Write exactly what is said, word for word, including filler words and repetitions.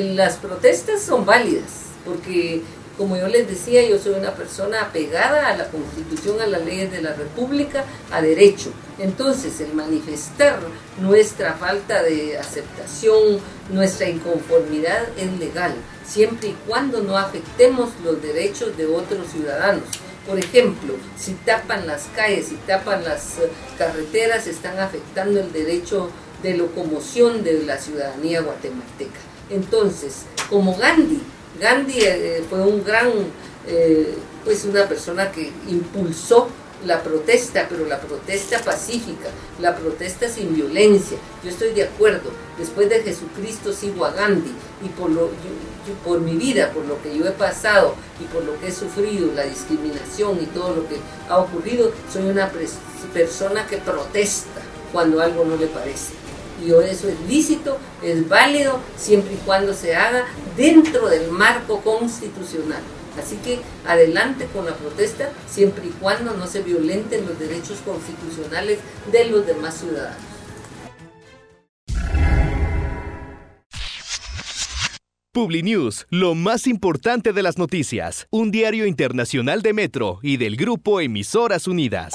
las protestas son válidas, porque como yo les decía, yo soy una persona apegada a la Constitución, a las leyes de la República, a derecho. Entonces, el manifestar nuestra falta de aceptación, nuestra inconformidad es legal, siempre y cuando no afectemos los derechos de otros ciudadanos. Por ejemplo, si tapan las calles, si tapan las carreteras, están afectando el derecho de locomoción de la ciudadanía guatemalteca. Entonces, como Gandhi, Gandhi eh, fue un gran, eh, pues una persona que impulsó la protesta, pero la protesta pacífica, la protesta sin violencia. Yo estoy de acuerdo, después de Jesucristo sigo a Gandhi, y por, lo, yo, yo, por mi vida, por lo que yo he pasado y por lo que he sufrido, la discriminación y todo lo que ha ocurrido, soy una persona que protesta cuando algo no le parece. Y eso es lícito, es válido, siempre y cuando se haga dentro del marco constitucional. Así que adelante con la protesta, siempre y cuando no se violenten los derechos constitucionales de los demás ciudadanos. PubliNews, lo más importante de las noticias, un diario internacional de Metro y del Grupo Emisoras Unidas.